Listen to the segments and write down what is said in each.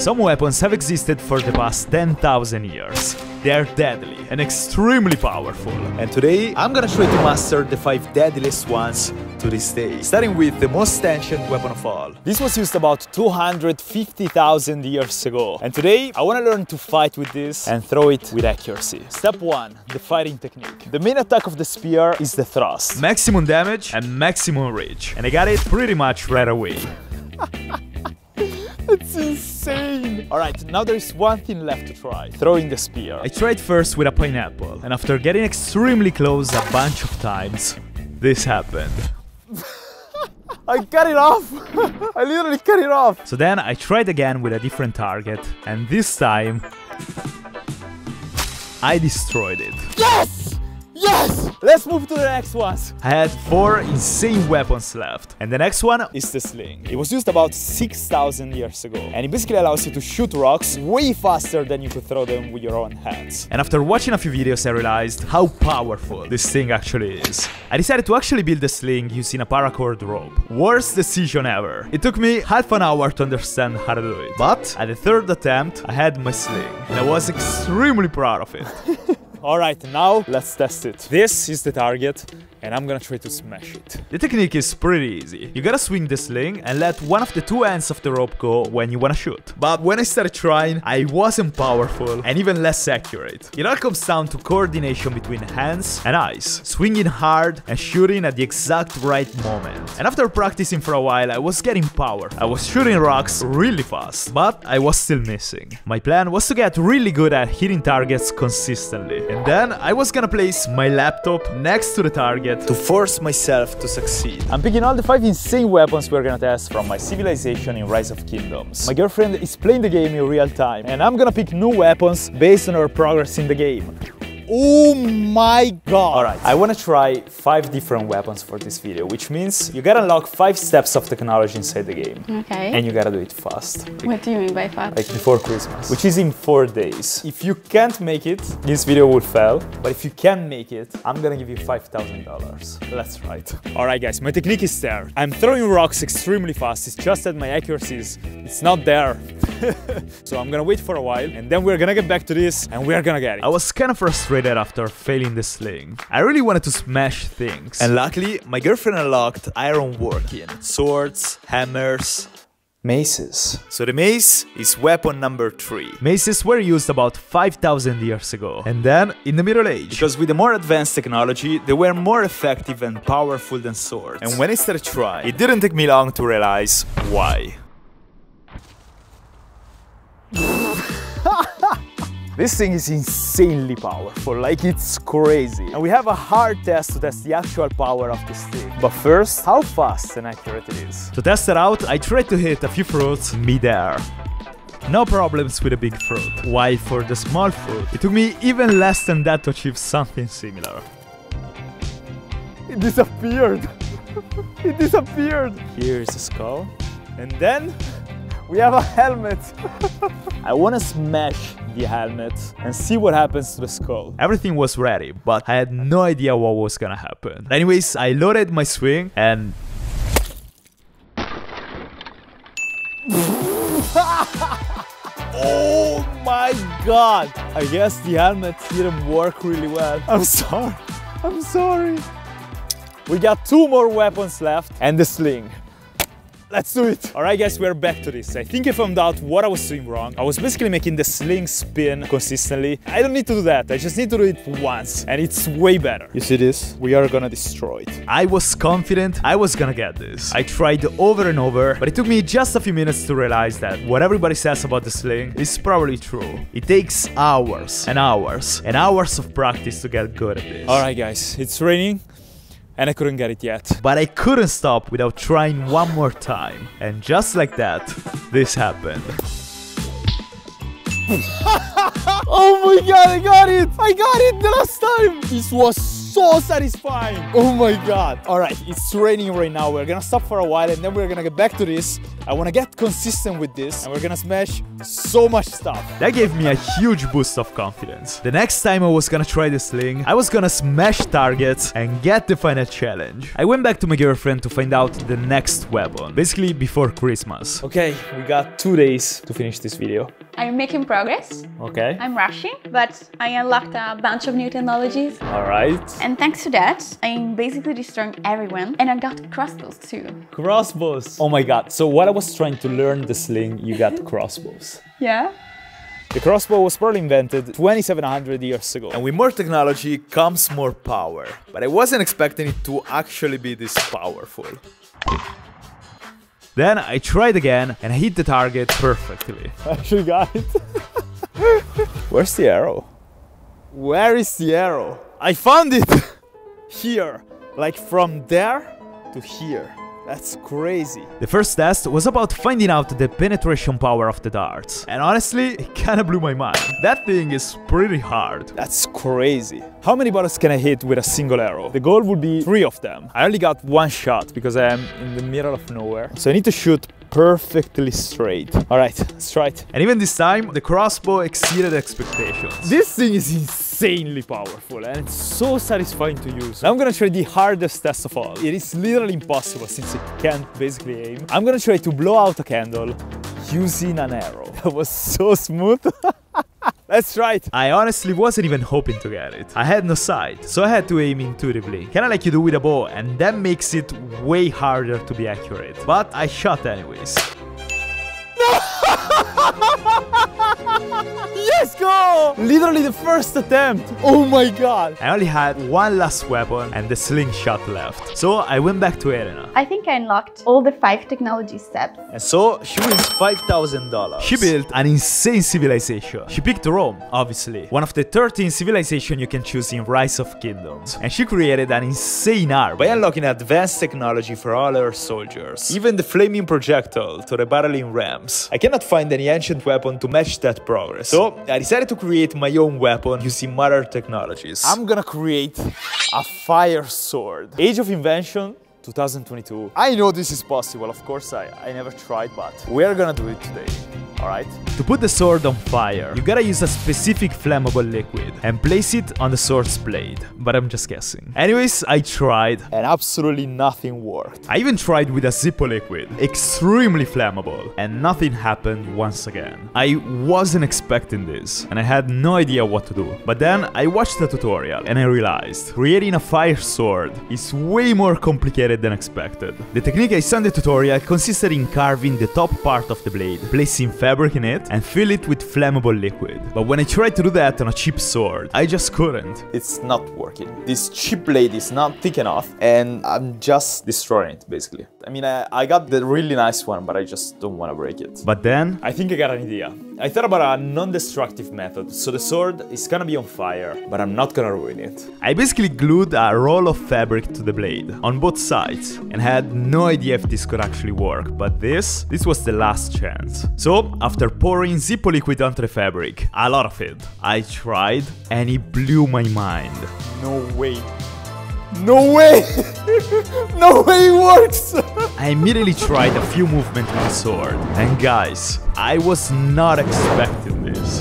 Some weapons have existed for the past 10,000 years. They are deadly and extremely powerful. And today, I'm gonna try to master the 5 deadliest ones to this day, starting with the most ancient weapon of all. This was used about 250,000 years ago. And today, I wanna learn to fight with this and throw it with accuracy. Step 1, the fighting technique. The main attack of the spear is the thrust. Maximum damage and maximum reach. And I got it pretty much right away. It's insane! Alright, now there is one thing left to try. Throwing the spear. I tried first with a pineapple, and after getting extremely close a bunch of times, this happened. I cut it off! I literally cut it off! So then I tried again with a different target, and this time I destroyed it. Yes! Yes! Let's move to the next ones! I had 4 insane weapons left. And the next one is the sling. It was used about 6,000 years ago. And it basically allows you to shoot rocks way faster than you could throw them with your own hands. And after watching a few videos, I realized how powerful this thing actually is. I decided to actually build the sling using a paracord rope. Worst decision ever. It took me half an hour to understand how to do it. But at the 3rd attempt, I had my sling. And I was extremely proud of it. Alright, now let's test it. This is the target, and I'm gonna try to smash it. The technique is pretty easy. You gotta swing the sling and let one of the 2 ends of the rope go when you wanna shoot. But when I started trying, I wasn't powerful and even less accurate. It all comes down to coordination between hands and eyes, swinging hard and shooting at the exact right moment. And after practicing for a while, I was getting power. I was shooting rocks really fast, but I was still missing. My plan was to get really good at hitting targets consistently. And then I was gonna place my laptop next to the target to force myself to succeed. I'm picking all the 5 insane weapons we're gonna test from my civilization in Rise of Kingdoms. My girlfriend is playing the game in real time, and I'm gonna pick new weapons based on her progress in the game. Oh my god! Alright, I wanna try 5 different weapons for this video, which means you gotta unlock 5 steps of technology inside the game. Okay. And you gotta do it fast. What do you mean by fast? Like before Christmas, which is in 4 days. If you can't make it, this video will fail. But if you can make it, I'm gonna give you $5,000. That's right. Alright guys, my technique is there. I'm throwing rocks extremely fast, it's just that my accuracy is... it's not there. So I'm gonna wait for a while, and then we're gonna get back to this, and we're gonna get it. I was kinda frustrated after failing the sling. I really wanted to smash things. And luckily, my girlfriend unlocked ironworking, swords, hammers, maces. So the mace is weapon number 3. Maces were used about 5,000 years ago, and then in the Middle Age. Because with the more advanced technology, they were more effective and powerful than swords. And when I started trying, it didn't take me long to realize why. This thing is insanely powerful, like it's crazy. And we have a hard test to test the actual power of this thing. But first, how fast and accurate it is. To test it out, I tried to hit a few fruits mid-air. No problems with a big fruit. While for the small fruit, it took me even less than that to achieve something similar. It disappeared! It disappeared! Here is the skull. And then... we have a helmet! I wanna smash the helmet and see what happens to the skull. Everything was ready, but I had no idea what was gonna happen. Anyways, I loaded my swing and... oh my god! I guess the helmet didn't work really well. I'm sorry. I'm sorry. We got 2 more weapons left and the sling. Let's do it! Alright guys, we're back to this. I think I found out what I was doing wrong. I was basically making the sling spin consistently. I don't need to do that, I just need to do it once. And it's way better. You see this? We are gonna destroy it. I was confident I was gonna get this. I tried over and over, but it took me just a few minutes to realize that what everybody says about the sling is probably true. It takes hours and hours and hours of practice to get good at this. Alright guys, it's raining. And I couldn't get it yet. But I couldn't stop without trying one more time. And just like that, this happened. Oh my god, I got it! I got it the last time! This was so satisfying. Oh my God. All right, it's raining right now. We're gonna stop for a while and then we're gonna get back to this. I wanna get consistent with this and we're gonna smash so much stuff. That gave me a huge boost of confidence. The next time I was gonna try the sling, I was gonna smash targets and get the final challenge. I went back to my girlfriend to find out the next weapon, basically before Christmas. Okay, we got 2 days to finish this video. I'm making progress. Okay. I'm rushing, but I unlocked a bunch of new technologies. All right. And thanks to that, I'm basically destroying everyone. And I got crossbows too. Crossbows. Oh my God. So while I was trying to learn the sling, you got crossbows. Yeah. The crossbow was probably invented 2,700 years ago. And with more technology comes more power. But I wasn't expecting it to actually be this powerful. Then I tried again and I hit the target perfectly. I actually got it. Where's the arrow? Where is the arrow? I found it! Here. Like from there to here. That's crazy. The first test was about finding out the penetration power of the darts. And honestly, it kinda blew my mind. That thing is pretty hard. That's crazy. How many bullets can I hit with a single arrow? The goal would be 3 of them. I only got 1 shot because I am in the middle of nowhere. So I need to shoot perfectly straight. All right, let's try it. And even this time, the crossbow exceeded expectations. This thing is insanely powerful and it's so satisfying to use. Now I'm gonna try the hardest test of all. It is literally impossible since it can't basically aim. I'm gonna try to blow out a candle using an arrow. That was so smooth. Let's try it. I honestly wasn't even hoping to get it. I had no sight, so I had to aim intuitively, kinda like you do with a bow, and that makes it way harder to be accurate. But I shot anyways. Let's go! Literally the first attempt. Oh my God. I only had 1 last weapon and the slingshot left. So I went back to Elena. I think I unlocked all the 5 technology steps. And so she wins $5,000. She built an insane civilization. She picked Rome, obviously. One of the 13 civilizations you can choose in Rise of Kingdoms. And she created an insane army by unlocking advanced technology for all her soldiers. Even the flaming projectile to the battling rams. I cannot find any ancient weapon to match that progress. So I decided to create my own weapon using modern technologies. I'm gonna create a fire sword. Age of invention, 2022. I know this is possible, of course I never tried, but we're gonna do it today. All right. To put the sword on fire, you gotta use a specific flammable liquid and place it on the sword's blade. But I'm just guessing. Anyways, I tried and absolutely nothing worked. I even tried with a Zippo liquid, extremely flammable, and nothing happened once again. I wasn't expecting this and I had no idea what to do. But then I watched the tutorial and I realized creating a fire sword is way more complicated than expected. The technique I saw in the tutorial consisted in carving the top part of the blade, placing fabric in it and fill it with flammable liquid. But when I tried to do that on a cheap sword, I just couldn't. It's not working. This cheap blade is not thick enough and I'm just destroying it basically. I mean, I got the really nice one, but I just don't want to break it. But then I think I got an idea. I thought about a non-destructive method, so the sword is gonna be on fire, but I'm not gonna ruin it. I basically glued a roll of fabric to the blade on both sides and had no idea if this could actually work, but this was the last chance. So after pouring Zippo liquid onto the fabric, a lot of it, I tried and it blew my mind. No way. No way! No way it works! I immediately tried a few movements with the sword. And guys, I was not expecting this.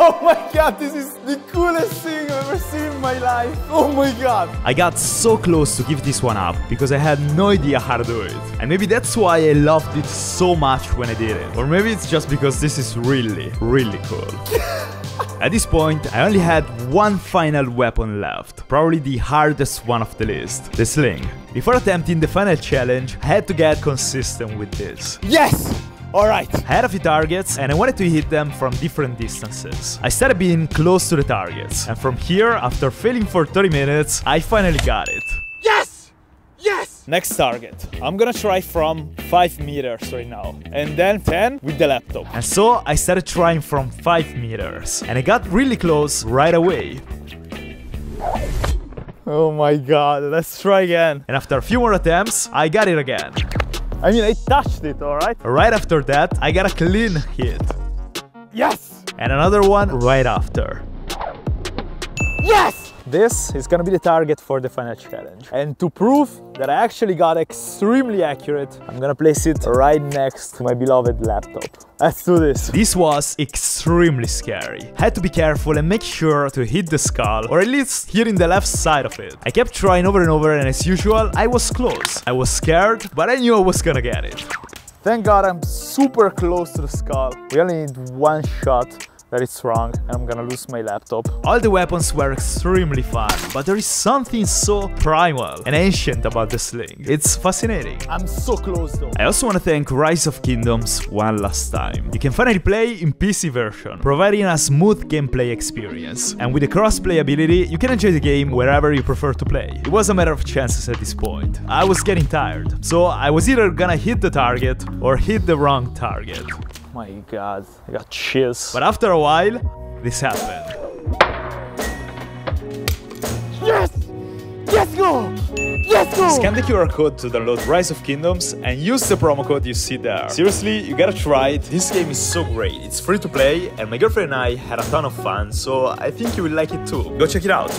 Oh my God, this is the coolest thing I've ever seen in my life. Oh my God. I got so close to give this one up because I had no idea how to do it. And maybe that's why I loved it so much when I did it. Or maybe it's just because this is really, really cool. At this point, I only had 1 final weapon left, probably the hardest one of the list, the sling. Before attempting the final challenge, I had to get consistent with this. Yes! Alright, I had a few targets and I wanted to hit them from different distances. I started being close to the targets and from here, after failing for 30 minutes, I finally got it. Yes! Yes! Next target. I'm gonna try from 5 meters right now and then 10 with the laptop. And so I started trying from 5 meters and I got really close right away. Oh my God, let's try again. And after a few more attempts, I got it again. I mean, I touched it, all right? Right after that, I got a clean hit. Yes! And another one right after. Yes! This is gonna be the target for the final challenge. And to prove that I actually got extremely accurate, I'm gonna place it right next to my beloved laptop. Let's do this. This was extremely scary. Had to be careful and make sure to hit the skull, or at least hitting the left side of it. I kept trying over and over, and as usual, I was close. I was scared, but I knew I was gonna get it. Thank God I'm super close to the skull. We only need one shot that it's wrong and I'm gonna lose my laptop. All the weapons were extremely fun, but there is something so primal and ancient about the sling. It's fascinating. I'm so close though. I also want to thank Rise of Kingdoms one last time. You can finally play in PC version, providing a smooth gameplay experience. And with the cross-play ability, you can enjoy the game wherever you prefer to play. It was a matter of chances at this point. I was getting tired, so I was either gonna hit the target or hit the wrong target. My God, I got chills. But after a while, this happened. Yes! Let's go! Let's go! Scan the QR code to download Rise of Kingdoms and use the promo code you see there. Seriously, you gotta try it. This game is so great. It's free to play and my girlfriend and I had a ton of fun, so I think you will like it too. Go check it out.